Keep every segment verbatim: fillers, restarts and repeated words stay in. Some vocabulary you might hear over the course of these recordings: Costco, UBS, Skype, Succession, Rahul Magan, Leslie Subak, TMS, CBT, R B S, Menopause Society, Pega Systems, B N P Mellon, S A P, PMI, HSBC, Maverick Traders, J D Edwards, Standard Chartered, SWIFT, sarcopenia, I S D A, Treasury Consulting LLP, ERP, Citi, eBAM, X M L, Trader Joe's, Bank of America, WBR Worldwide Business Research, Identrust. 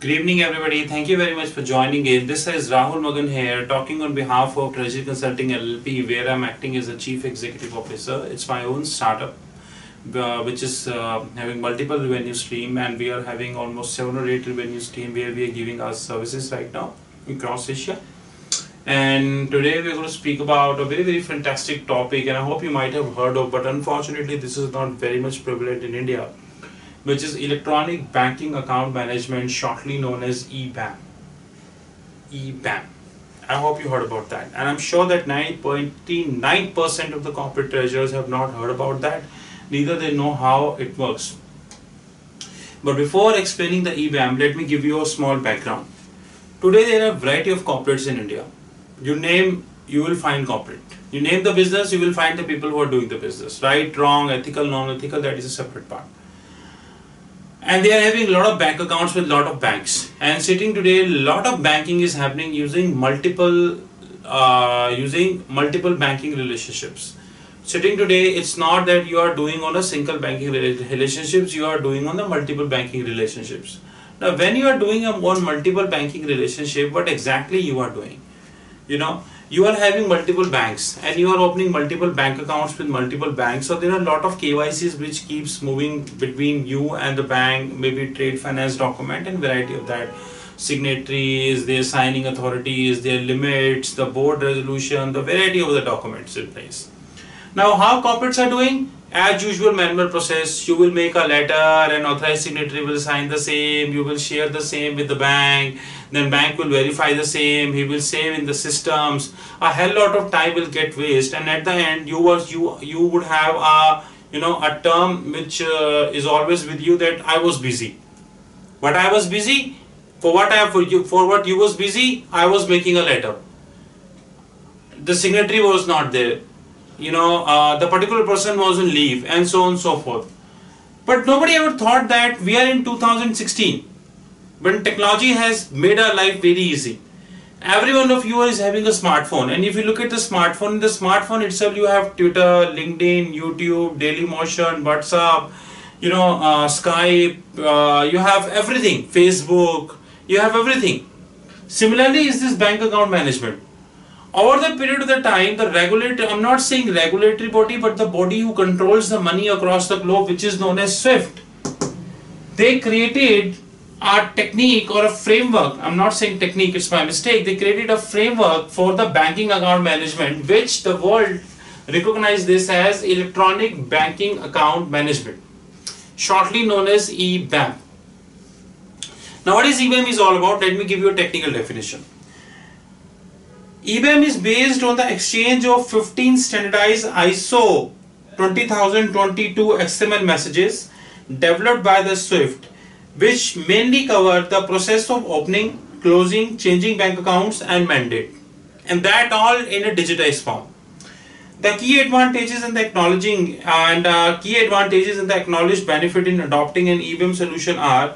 Good evening everybody, thank you very much for joining in. This is Rahul Magan here, talking on behalf of Treasury Consulting L L P, where I'm acting as a Chief Executive Officer. It's my own startup, uh, which is uh, having multiple revenue stream, and we are having almost seven or eight revenue stream where we are giving our services right now across Asia. And today we're going to speak about a very very fantastic topic, and I hope you might have heard of, but unfortunately this is not very much prevalent in India, which is electronic banking account management, shortly known as eBAM. eBAM. I hope you heard about that. And I'm sure that ninety-nine percent of the corporate treasurers have not heard about that. Neither they know how it works. But before explaining the eBAM, let me give you a small background. Today there are a variety of corporates in India. You name, you will find corporate. You name the business, you will find the people who are doing the business. Right, wrong, ethical, non-ethical, that is a separate part. And they are having a lot of bank accounts with a lot of banks, and sitting today a lot of banking is happening using multiple uh, using multiple banking relationships. Sitting today, it's not that you are doing on a single banking relationships, you are doing on the multiple banking relationships. Now when you are doing a one multiple banking relationship, what exactly you are doing? You know, you are having multiple banks and you are opening multiple bank accounts with multiple banks. So there are a lot of K Y Cs which keeps moving between you and the bank, maybe trade finance document and variety of that. Signatories, their signing authorities, their limits, the board resolution, the variety of the documents in place. Now how corporates are doing? As usual manual process, you will make a letter, an authorized signatory will sign the same, you will share the same with the bank, then bank will verify the same, he will save in the systems. A hell lot of time will get wasted, and at the end you was you you would have a you know a term which uh, is always with you, that I was busy. But I was busy for what I for you for what you was busy, I was making a letter. The signatory was not there. You know, uh, the particular person was on leave, and so on and so forth. But nobody ever thought that we are in two thousand sixteen, when technology has made our life very easy. Every one of you is having a smartphone, and if you look at the smartphone, the smartphone itself you have Twitter, LinkedIn, YouTube, Dailymotion, WhatsApp, you know, uh, Skype, uh, you have everything, Facebook, you have everything. Similarly is this bank account management. Over the period of the time, the regulator, I'm not saying regulatory body, but the body who controls the money across the globe, which is known as SWIFT, they created a technique or a framework. I'm not saying technique, it's my mistake. They created a framework for the banking account management, which the world recognized this as electronic banking account management, shortly known as eBAM. Now what is eBAM is all about? Let me give you a technical definition. eBAM is based on the exchange of fifteen standardized I S O twenty thousand twenty-two X M L messages developed by the SWIFT, which mainly cover the process of opening, closing, changing bank accounts and mandate, and that all in a digitized form. The key advantages in the acknowledging and uh, key advantages and the acknowledged benefit in adopting an eBAM solution are: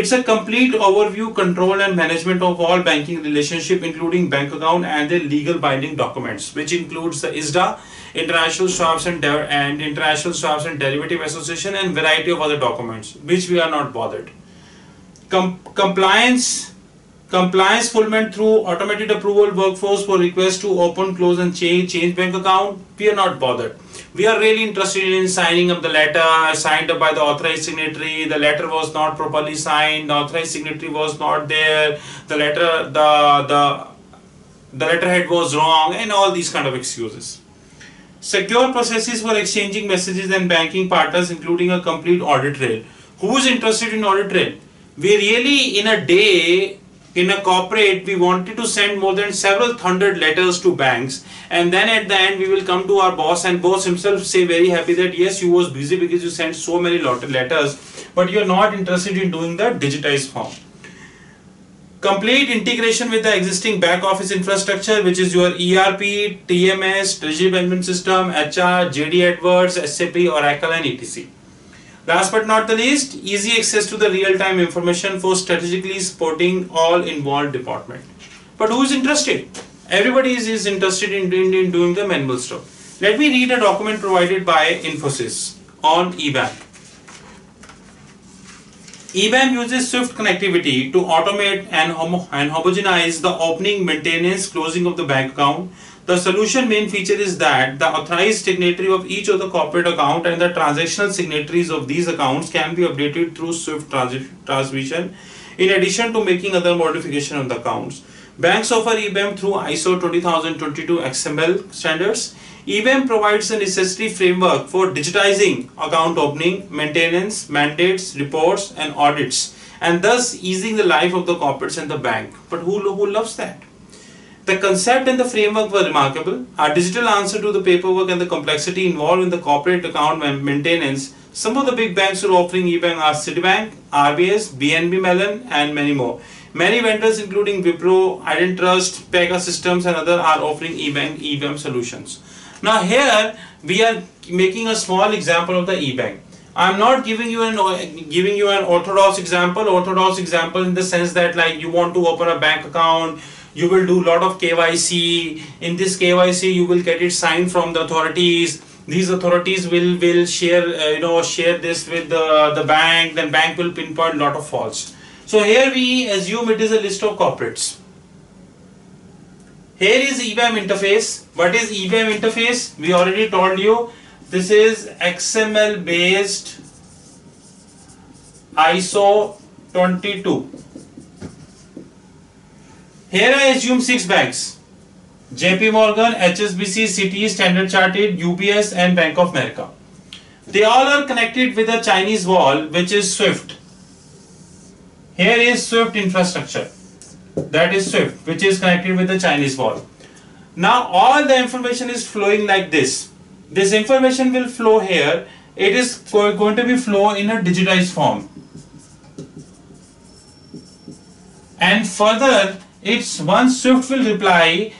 it's a complete overview, control and management of all banking relationship, including bank account and their legal binding documents, which includes the I S D A, International Swaps and, De and International Swaps and Derivative Association, and variety of other documents, which we are not bothered. Com compliance, compliance fulfillment through automated approval workforce for requests to open, close and change, change bank account, we are not bothered. We are really interested in signing up the letter, signed up by the authorized signatory, the letter was not properly signed, the authorized signatory was not there, the letter, the, the, the letterhead was wrong, and all these kind of excuses. Secure processes for exchanging messages and banking partners, including a complete audit trail. Who is interested in audit trail? We really, in a day, in a corporate, we wanted to send more than several hundred letters to banks, and then at the end we will come to our boss, and boss himself say very happy that yes, you was busy because you sent so many letters, but you are not interested in doing the digitized form. Complete integration with the existing back office infrastructure, which is your E R P, T M S, Treasury Management System, H R, J D Edwards, S A P, Oracle and et cetera. Last but not the least, easy access to the real-time information for strategically supporting all involved department. But who is interested? Everybody is, is interested in, in, in doing the manual stuff. Let me read a document provided by Infosys on eBAM. eBAM uses SWIFT connectivity to automate and, homo and homogenize the opening, maintenance, closing of the bank account. The solution main feature is that the authorized signatory of each of the corporate account and the transactional signatories of these accounts can be updated through SWIFT trans transmission in addition to making other modification of the accounts. Banks offer eBAM through I S O two thousand twenty-two X M L standards. eBAM provides a necessary framework for digitizing account opening, maintenance, mandates, reports and audits, and thus easing the life of the corporates and the bank. But who, who loves that? The concept and the framework were remarkable. Our digital answer to the paperwork and the complexity involved in the corporate account maintenance. Some of the big banks who are offering eBAM are Citibank, R B S, B N P Mellon and many more. Many vendors including Wipro, Identrust, Pega Systems and others are offering eBAM, eBAM solutions. Now here we are making a small example of the eBAM. I am not giving you an giving you an orthodox example, orthodox example in the sense that like you want to open a bank account, you will do a lot of K Y C. In this K Y C, you will get it signed from the authorities. These authorities will will share uh, you know share this with the the bank. Then bank will pinpoint a lot of faults. So here we assume it is a list of corporates. Here is eBAM interface. What is eBAM interface? We already told you. This is X M L based I S O twenty-two. Here I assume six banks: J P Morgan, H S B C, Citi, Standard Chartered, U B S and Bank of America. They all are connected with a Chinese wall which is SWIFT. Here is SWIFT infrastructure, that is SWIFT, which is connected with the Chinese wall. Now all the information is flowing like this. This information will flow here. It is going to be flow in a digitized form. And further, it's once SWIFT will reply,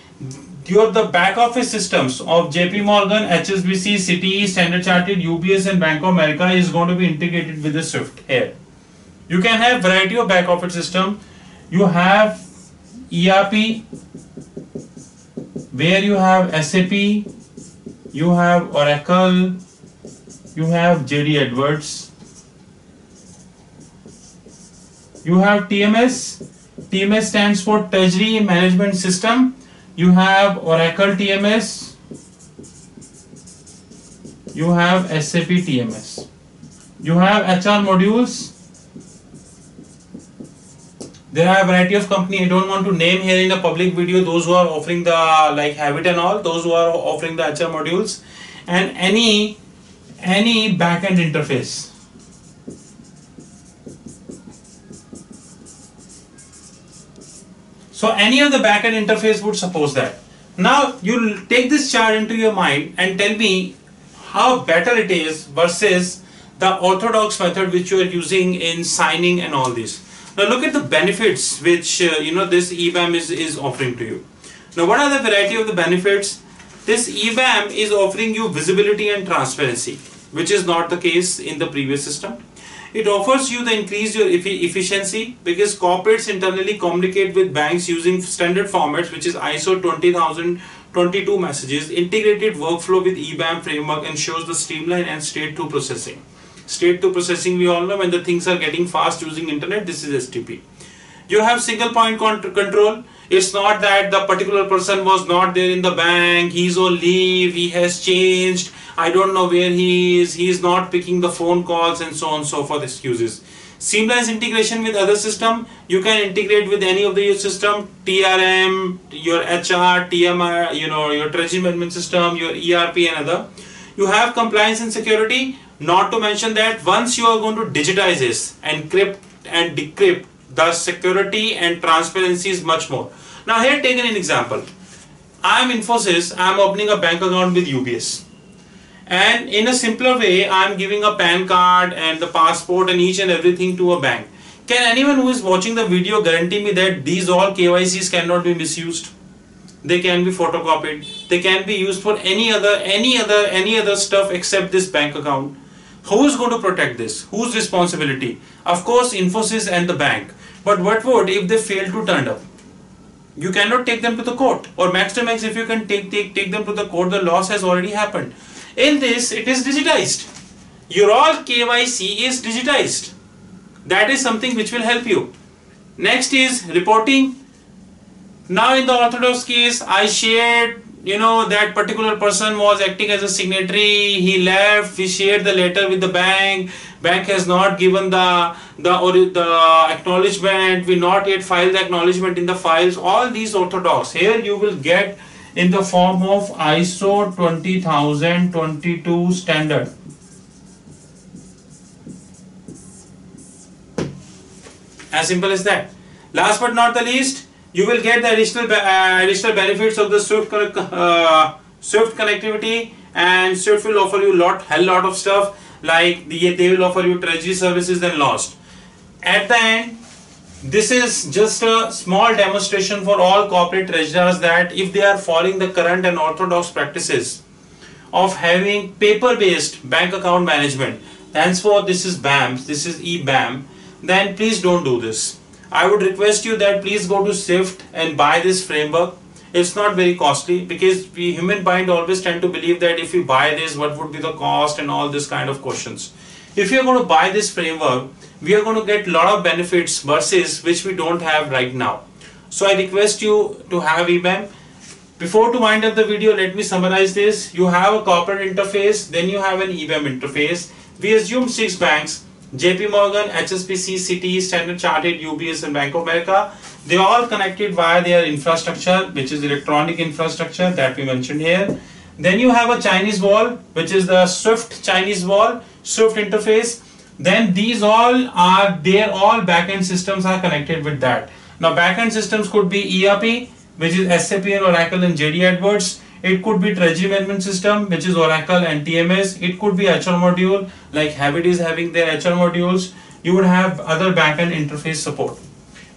your the back office systems of J P Morgan, H S B C, Citi, Standard Chartered, U B S and Bank of America is going to be integrated with the SWIFT here. You can have variety of back office system. You have E R P, where you have S A P, you have Oracle, you have J D Edwards, you have T M S. T M S stands for Treasury Management System. You have Oracle T M S. You have S A P T M S. You have H R modules. There are a variety of company. I don't want to name here in the public video those who are offering the like Habit and all. Those who are offering the H R modules and any any backend interface. So any of the backend interface would suppose that. Now you take this chart into your mind and tell me how better it is versus the orthodox method which you are using in signing and all this. Now look at the benefits which uh, you know this eBAM is, is offering to you. Now what are the variety of the benefits? This eBAM is offering you visibility and transparency, which is not the case in the previous system. It offers you the increase your efficiency because corporates internally communicate with banks using standard formats, which is I S O two thousand twenty-two messages. Integrated workflow with eBAM framework ensures the streamline and state two processing. State two processing, we all know, when the things are getting fast using internet, this is S T P. You have single point control. It's not that the particular person was not there in the bank, he's on leave, he has changed, I don't know where he is, he is not picking the phone calls and so on and so forth excuses. Seamless integration with other system. You can integrate with any of the system, T R M, your H R, T M R, you know, your treasury management system, your E R P and other. You have compliance and security, not to mention that once you are going to digitize this, encrypt and decrypt, the security and transparency is much more. Now here taken an example. I am Infosys, I am opening a bank account with U B S. And in a simpler way, I am giving a PAN card and the passport and each and everything to a bank. Can anyone who is watching the video guarantee me that these all K Y Cs cannot be misused? They can be photocopied. They can be used for any other, any other, any other stuff except this bank account. Who is going to protect this? Whose responsibility? Of course, Infosys and the bank. But what would if they fail to turn up? You cannot take them to the court, or max to max if you can take, take, take them to the court, the loss has already happened. In this, it is digitized. Your all K Y C is digitized. That is something which will help you. Next is reporting. Now in the orthodox case, I shared, you know, that particular person was acting as a signatory, he left, we shared the letter with the bank, bank has not given the, the, or the acknowledgement, we not yet filed the acknowledgement in the files, all these orthodox. Here you will get in the form of I S O two zero two zero two standard. As simple as that. Last but not the least, you will get the additional uh, additional benefits of the SWIFT uh, SWIFT connectivity, and SWIFT will offer you lot hell lot of stuff like the, they will offer you treasury services and lost. At the end, this is just a small demonstration for all corporate treasurers that if they are following the current and orthodox practices of having paper-based bank account management, henceforth this is B A M, this is E B A M, then please don't do this. I would request you that please go to SWIFT and buy this framework. It's not very costly, because we human mind always tend to believe that if you buy this, what would be the cost and all this kind of questions. If you are going to buy this framework, we are going to get a lot of benefits versus which we don't have right now. So I request you to have E B A M. Before to wind up the video, let me summarize this. You have a corporate interface, then you have an E B A M interface. We assume six banks: J P Morgan, H S B C, Citi, Standard Chartered, U B S and Bank of America. They all connected via their infrastructure, which is electronic infrastructure that we mentioned here. Then you have a Chinese wall, which is the SWIFT Chinese wall, SWIFT interface. Then these all are, their all backend systems are connected with that. Now backend systems could be E R P, which is S A P and Oracle and J D Edwards. It could be treasury management system, which is Oracle and T M S. It could be H R module, like Havit is having their H R modules. You would have other backend interface support.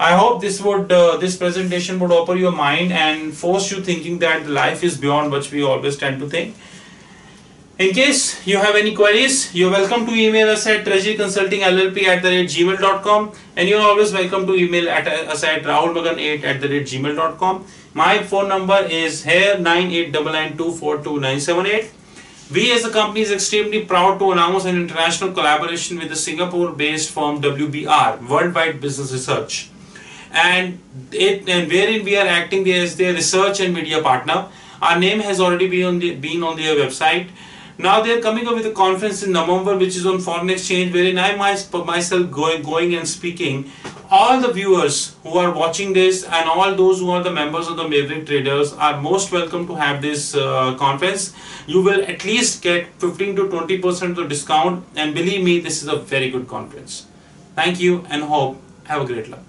I hope this would uh, this presentation would open your mind and force you thinking that life is beyond what we always tend to think. In case you have any queries, you're welcome to email us at treasury consulting L L P at the rate gmail dot com, and you're always welcome to email at us at rahul magan eight at the rate gmail dot com. My phone number is here nine eight nine nine two four two nine seven eight. We as a company is extremely proud to announce an international collaboration with the Singapore-based firm W B R Worldwide Business Research, and it and wherein we are acting as their research and media partner. Our name has already been on the, been on their website. Now they are coming up with a conference in November, which is on foreign exchange, wherein I myself going, going and speaking. All the viewers who are watching this and all those who are the members of the Maverick Traders are most welcome to have this uh, conference. You will at least get fifteen to twenty percent of discount, and believe me, this is a very good conference. Thank you and hope have a great luck.